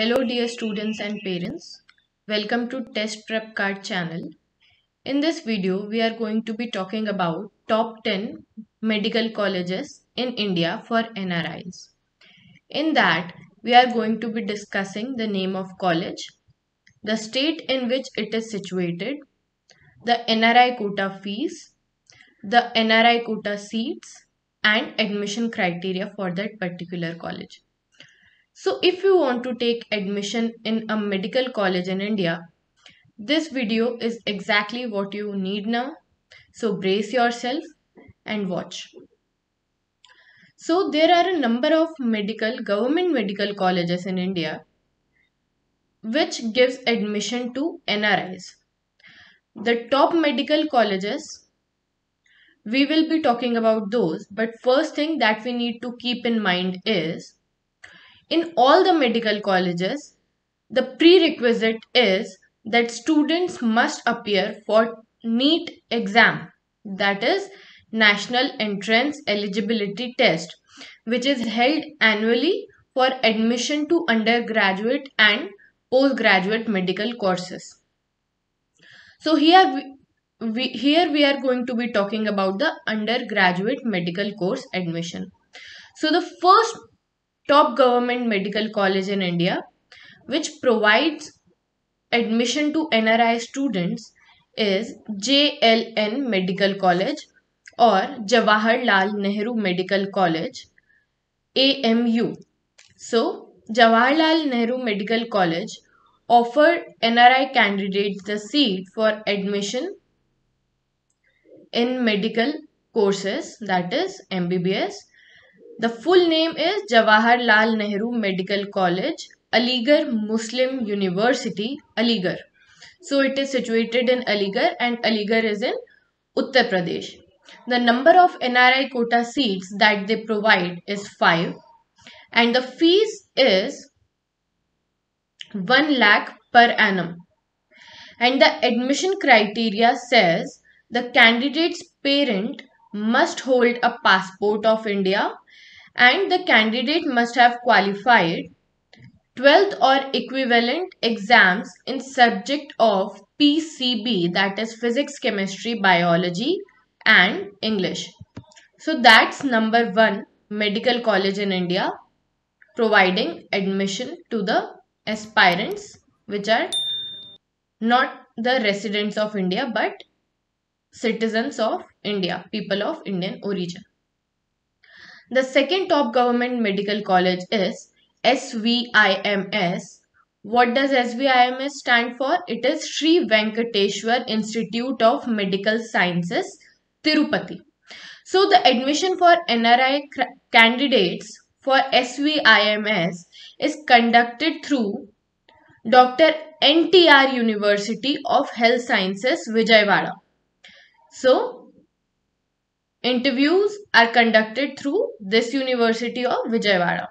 Hello dear students and parents, welcome to Test Prep Kart channel. In this video we are going to be talking about top 10 medical colleges in India for NRIs. In that we are going to be discussing the name of college, the state in which it is situated, the NRI quota fees, the NRI quota seats and admission criteria for that particular college. So if you want to take admission in a medical college in India, this video is exactly what you need now. So brace yourself and watch. So there are a number of government medical colleges in India which gives admission to NRIs. The top medical colleges, we will be talking about those, but first thing that we need to keep in mind is in all the medical colleges, the prerequisite is that students must appear for NEET exam, that is National Entrance Eligibility Test, which is held annually for admission to undergraduate and postgraduate medical courses. So here we are going to be talking about the undergraduate medical course admission. So the first top government medical college in India which provides admission to NRI students is JLN Medical College or Jawaharlal Nehru Medical College, AMU. So Jawaharlal Nehru Medical College offered NRI candidates the seat for admission in medical courses, that is MBBS. The full name is Jawaharlal Nehru Medical College, Aligarh Muslim University, Aligarh. So it is situated in Aligarh and Aligarh is in Uttar Pradesh. The number of NRI quota seats that they provide is 5 and the fees is 1 lakh per annum. And the admission criteria says the candidate's parent must hold a passport of India and the candidate must have qualified 12th or equivalent exams in subject of PCB, that is Physics, Chemistry, Biology and English. So that's number 1 medical college in India providing admission to the aspirants which are not the residents of India but citizens of India, people of Indian origin. The second top government medical college is SVIMS. What does SVIMS stand for? It is Sri Venkateswara Institute of Medical Sciences, Tirupati. So the admission for NRI candidates for SVIMS is conducted through Dr. NTR University of Health Sciences, Vijayawada. So interviews are conducted through this University of Vijayawada.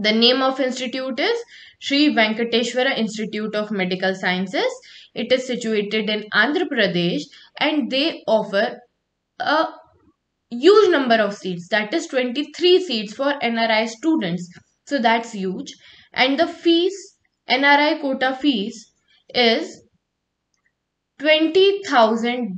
The name of institute is Sri Venkateswara Institute of Medical Sciences. It is situated in Andhra Pradesh and they offer a huge number of seats, that is 23 seats for NRI students. So that's huge. And the fees, NRI quota fees is $20,000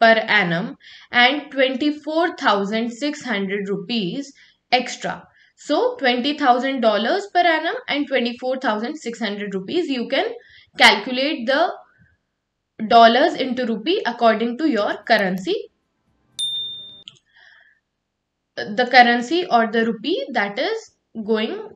per annum and 24,600 rupees extra. So $20,000 per annum and 24,600 rupees. You can calculate the dollars into rupee according to your currency, the currency or the rupee that is going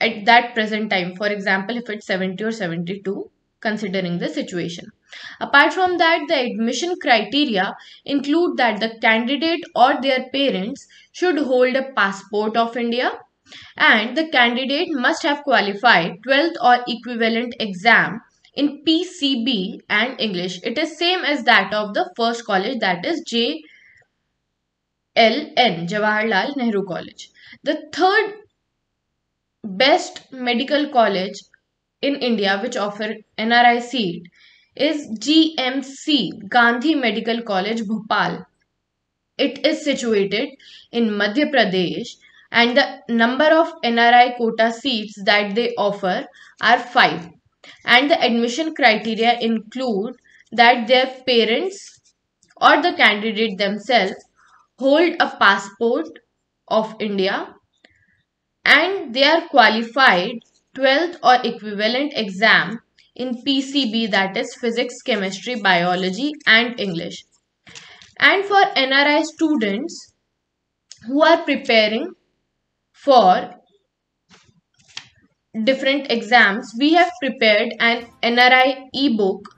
at that present time. For example, if it's 70 or 72. Considering the situation. Apart from that, the admission criteria include that the candidate or their parents should hold a passport of India and the candidate must have qualified 12th or equivalent exam in PCB and English. It is same as that of the first college, that is JLN, Jawaharlal Nehru College. The third best medical college in India which offer NRI seat is GMC, Gandhi Medical College, Bhopal. It is situated in Madhya Pradesh and the number of NRI quota seats that they offer are 5. And the admission criteria include that their parents or the candidate themselves hold a passport of India and they are qualified 12th or equivalent exam in PCB, that is Physics, Chemistry, Biology and English. And for NRI students who are preparing for different exams, we have prepared an NRI ebook.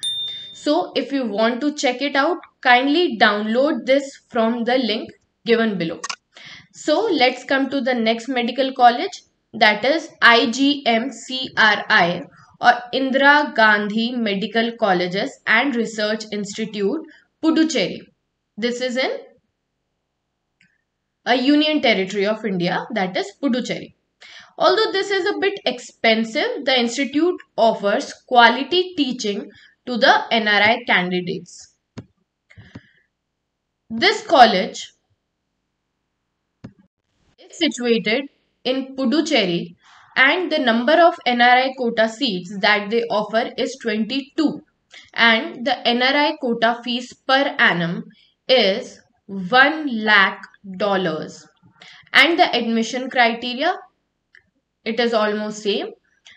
So if you want to check it out, kindly download this from the link given below. So let's come to the next medical college, that is IGMCRI or Indra Gandhi Medical Colleges and Research Institute, Puducherry. This is in a union territory of India, that is Puducherry. Although this is a bit expensive, the institute offers quality teaching to the NRI candidates. This college is situated in Puducherry and the number of NRI quota seats that they offer is 22 and the NRI quota fees per annum is $1 lakh and the admission criteria, it is almost same,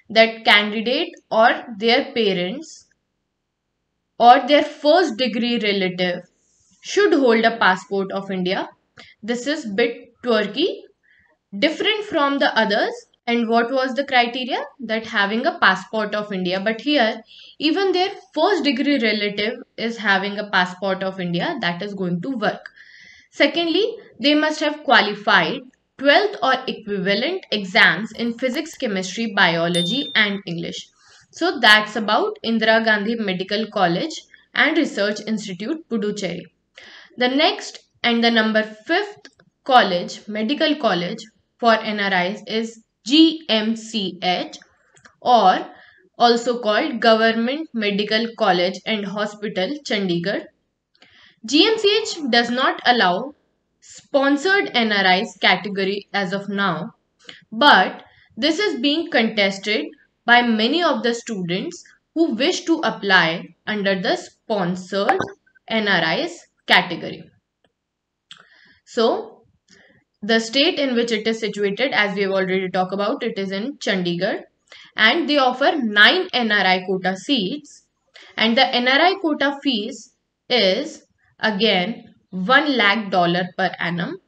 that candidate or their parents or their first degree relative should hold a passport of India. This is bit quirky, different from the others. And what was the criteria? That having a passport of India. But here, even their first degree relative is having a passport of India, that is going to work. Secondly, they must have qualified 12th or equivalent exams in Physics, Chemistry, Biology and English. So that's about Indira Gandhi Medical College and Research Institute, Puducherry. The next and the number 5th college, medical college for NRIs is GMCH or also called Government Medical College and Hospital, Chandigarh. GMCH does not allow sponsored NRIs category as of now, but this is being contested by many of the students who wish to apply under the sponsored NRIs category. So the state in which it is situated, as we have already talked about, it is in Chandigarh and they offer 9 NRI quota seats and the NRI quota fees is again $1 lakh per annum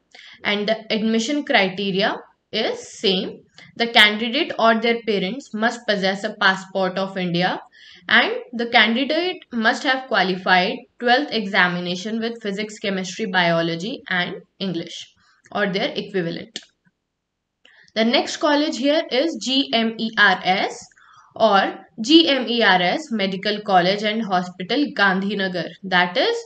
and the admission criteria is same. The candidate or their parents must possess a passport of India and the candidate must have qualified 12th examination with Physics, Chemistry, Biology and English or their equivalent. The next college here is GMERS or GMERS Medical College and Hospital, Gandhinagar, that is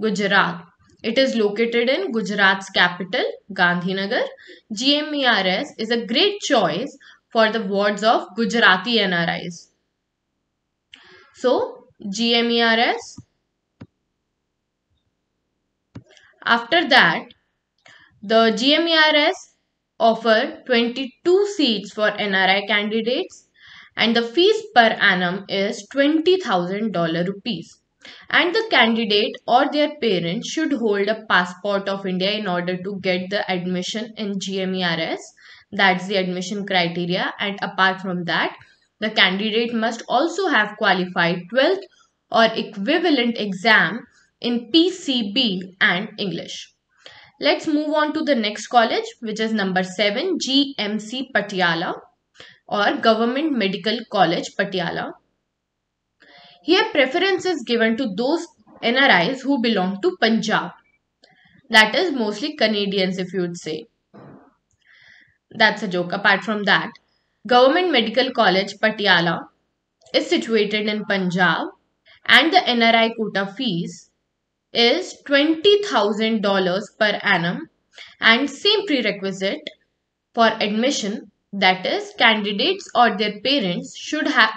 Gujarat. It is located in Gujarat's capital, Gandhinagar. GMERS is a great choice for the wards of Gujarati NRIs. So GMERS. After that, the GMERS offer 22 seats for NRI candidates and the fees per annum is $20,000 rupees. And the candidate or their parents should hold a passport of India in order to get the admission in GMERS. That's the admission criteria, and apart from that, the candidate must also have qualified 12th or equivalent exam in PCB and English. Let's move on to the next college, which is number 7, GMC Patiala or Government Medical College, Patiala. Here preference is given to those NRIs who belong to Punjab, that is mostly Canadians if you would say. That's a joke. Apart from that, Government Medical College, Patiala is situated in Punjab and the NRI quota fees is $20,000 per annum and same prerequisite for admission, that is candidates or their parents should have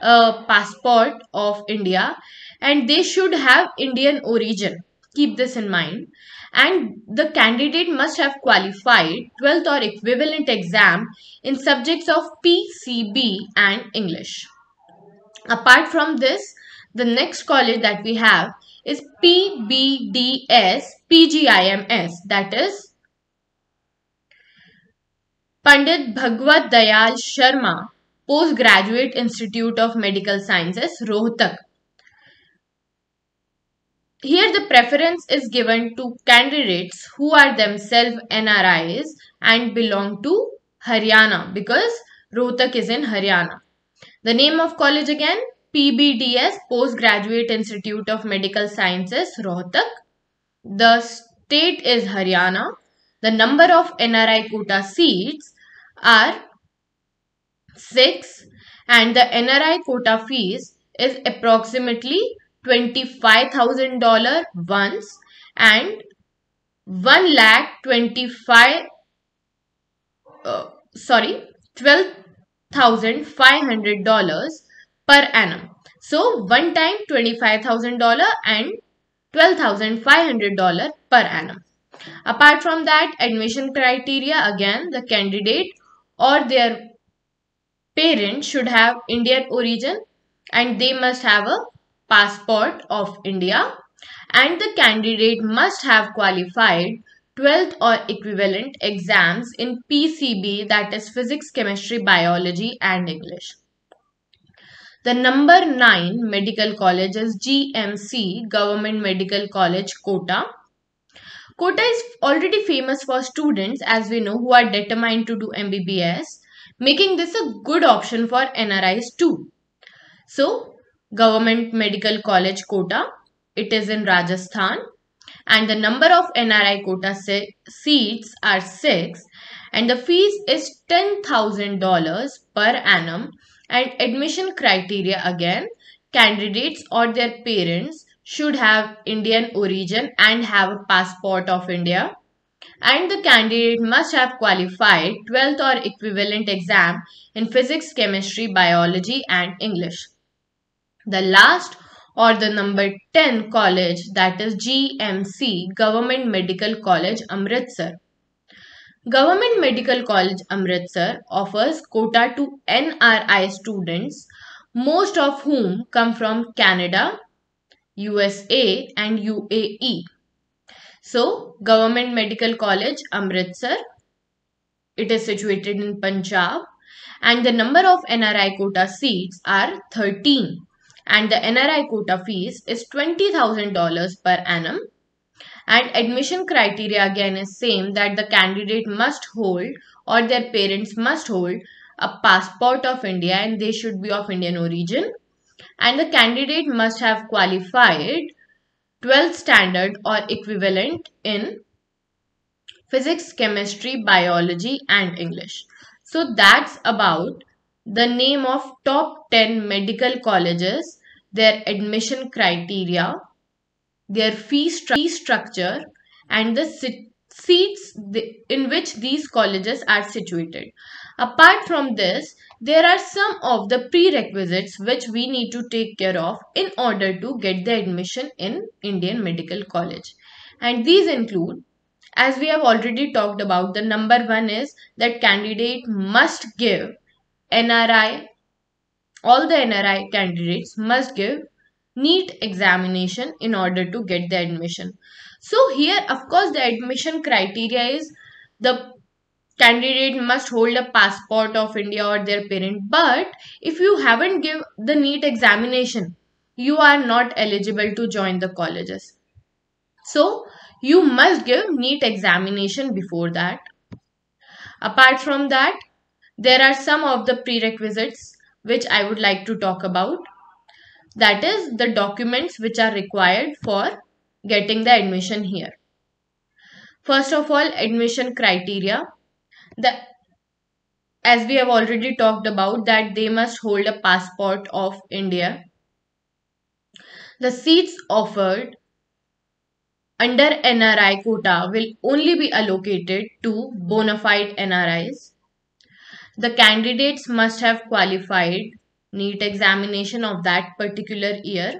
a passport of India and they should have Indian origin. Keep this in mind. and the candidate must have qualified 12th or equivalent exam in subjects of PCB and English. Apart from this, the next college that we have is PBDS, PGIMS, that is Pandit Bhagwat Dayal Sharma Postgraduate Institute of Medical Sciences, Rohtak. Here the preference is given to candidates who are themselves NRIs and belong to Haryana, because Rohtak is in Haryana. The name of college again, PBDS, Postgraduate Institute of Medical Sciences, Rohtak. The state is Haryana. The number of NRI quota seats are 6 and the NRI quota fees is approximately $25,000 once and 12,500 per annum. So one time $25,000 and $12,500 per annum. Apart from that, admission criteria again, the candidate or their parent should have Indian origin and they must have a passport of India, and the candidate must have qualified 12th or equivalent exams in PCB, that is Physics, Chemistry, Biology and English. The number 9 medical college is GMC, Government Medical College, Kota. Kota is already famous for students, as we know, who are determined to do MBBS, making this a good option for NRIs too. So, Government Medical College, Kota, it is in Rajasthan, and the number of NRI quota seats are 6 and the fees is $10,000 per annum, and admission criteria again, candidates or their parents should have Indian origin and have a passport of India, and the candidate must have qualified 12th or equivalent exam in Physics, Chemistry, Biology and English. The last or the number 10 college, that is GMC, Government Medical College, Amritsar. Government Medical College, Amritsar offers quota to NRI students, most of whom come from Canada, USA and UAE. So, Government Medical College, Amritsar, it is situated in Punjab, and the number of NRI quota seats are 13. And the NRI quota fees is $20,000 per annum, and admission criteria again is same, that the candidate must hold or their parents must hold a passport of India and they should be of Indian origin, and the candidate must have qualified 12th standard or equivalent in Physics, Chemistry, Biology and English. So that's about the name of top 10 medical colleges, their admission criteria, their fee structure and the seats in which these colleges are situated. Apart from this, there are some of the prerequisites which we need to take care of in order to get the admission in Indian Medical College, and these include, as we have already talked about, the number 1 is that candidate must give NRI, all the NRI candidates must give NEET examination in order to get the admission. So here, of course, the admission criteria is the candidate must hold a passport of India or their parent. But if you haven't given the NEET examination, you are not eligible to join the colleges. So you must give NEET examination before that. Apart from that, there are some of the prerequisites which I would like to talk about. That is the documents which are required for getting the admission here. First of all, admission criteria. As we have already talked about, that they must hold a passport of India. The seats offered under NRI quota will only be allocated to bona fide NRIs. The candidates must have qualified NEET examination of that particular year.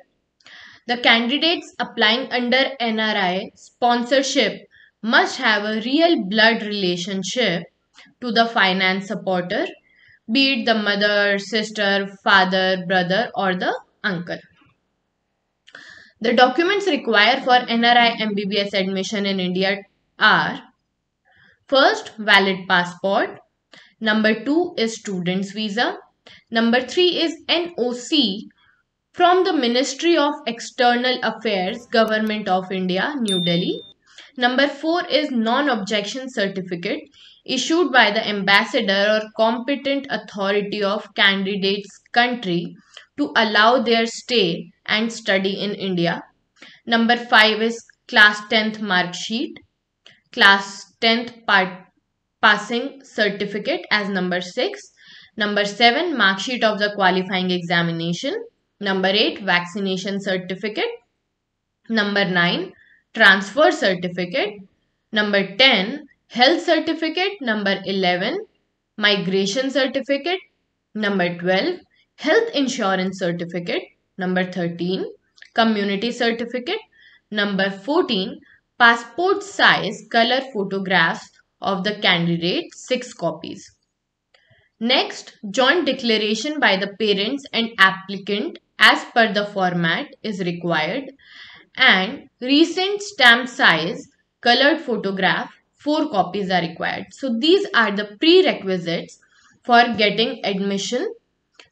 The candidates applying under NRI sponsorship must have a real blood relationship to the finance supporter, be it the mother, sister, father, brother or the uncle. The documents required for NRI MBBS admission in India are: first, valid passport. Number 2 is student's visa. Number 3 is NOC from the Ministry of External Affairs, Government of India, New Delhi. Number 4 is non-objection certificate issued by the ambassador or competent authority of candidate's country to allow their stay and study in India. Number 5 is class 10th mark sheet, class 10th passing certificate as number 6. Number 7, mark sheet of the qualifying examination. Number 8, vaccination certificate. Number 9, transfer certificate. Number 10, health certificate. Number 11, migration certificate. Number 12, health insurance certificate. Number 13, community certificate. Number 14, passport size color photographs of the candidate, 6 copies. Next, joint declaration by the parents and applicant as per the format is required, and recent stamp size colored photograph, 4 copies are required. So these are the prerequisites for getting admission.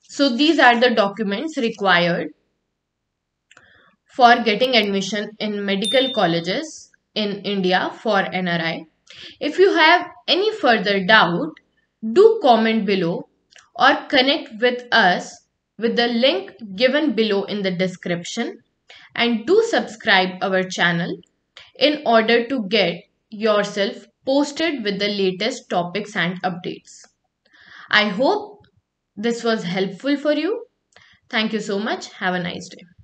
So these are the documents required for getting admission in medical colleges in India for NRI. If you have any further doubt, do comment below or connect with us with the link given below in the description, and do subscribe our channel in order to get yourself posted with the latest topics and updates. I hope this was helpful for you. Thank you so much. Have a nice day.